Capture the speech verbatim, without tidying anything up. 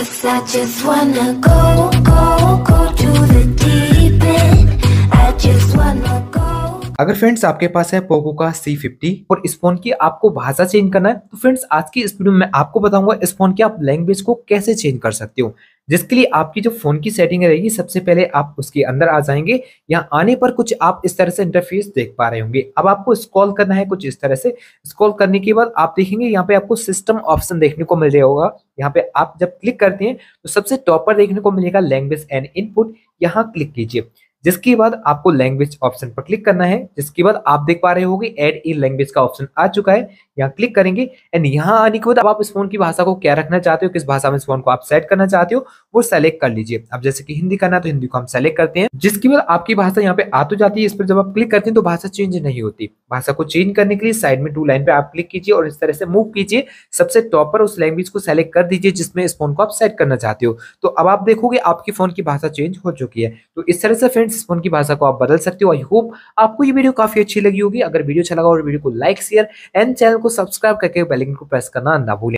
'Cause I just wanna go, go, go to the deep end. I just wanna go. अगर friends आपके पास है Poco का C fifty और इस फोन की आपको भाषा चेंज करना है तो फ्रेंड्स आज की इस वीडियो में आपको बताऊंगा इस फोन की आप लैंग्वेज को कैसे चेंज कर सकते हो, जिसके लिए आपकी जो फोन की सेटिंग रहेगी सबसे पहले आप उसके अंदर आ जाएंगे। यहाँ आने पर कुछ आप इस तरह से इंटरफेस देख पा रहे होंगे। अब आपको स्क्रॉल करना है कुछ इस तरह से। स्क्रॉल करने के बाद आप देखेंगे यहाँ पे आपको सिस्टम ऑप्शन देखने को मिल रहा होगा। यहाँ पे आप जब क्लिक करते हैं तो सबसे टॉप पर देखने को मिलेगा लैंग्वेज एंड इनपुट, यहाँ क्लिक कीजिए। जिसके बाद आपको लैंग्वेज ऑप्शन पर क्लिक करना है। जिसके बाद आप देख पा रहे होंगे ऐड ए लैंग्वेज का ऑप्शन आ चुका है, यहाँ क्लिक करेंगे। एंड यहाँ आने के बाद अब आप इस फोन की भाषा को क्या रखना चाहते हो, किस भाषा में इस फोन को आप सेट करना चाहते हो वो सेलेक्ट कर लीजिए। अब जैसे कि हिंदी करना है तो हिंदी को हम सेलेक्ट करते हैं। जिसके बाद आपकी भाषा यहाँ पे आ तो जाती है। इस पर जब आप क्लिक करते हैं तो भाषा चेंज नहीं होती। भाषा को चेंज करने के लिए साइड में टू लाइन पे आप क्लिक कीजिए और इस तरह से मूव कीजिए। सबसे टॉप पर उस लैंग्वेज को सेलेक्ट कर दीजिए जिसमें इस फोन को आप सेट करना चाहते हो। तो अब आप देखोगे आपकी फोन की भाषा चेंज हो चुकी है। तो इस तरह से फ्रेंड्स इस फोन की भाषा को आप बदल सकते हो। आई होप आपको ये वीडियो काफी अच्छी लगी होगी। अगर वीडियो अच्छा लगा और वीडियो को लाइक शेयर एंड चैनल को सब्सक्राइब करके बेल आइकन को प्रेस करना ना भूलें।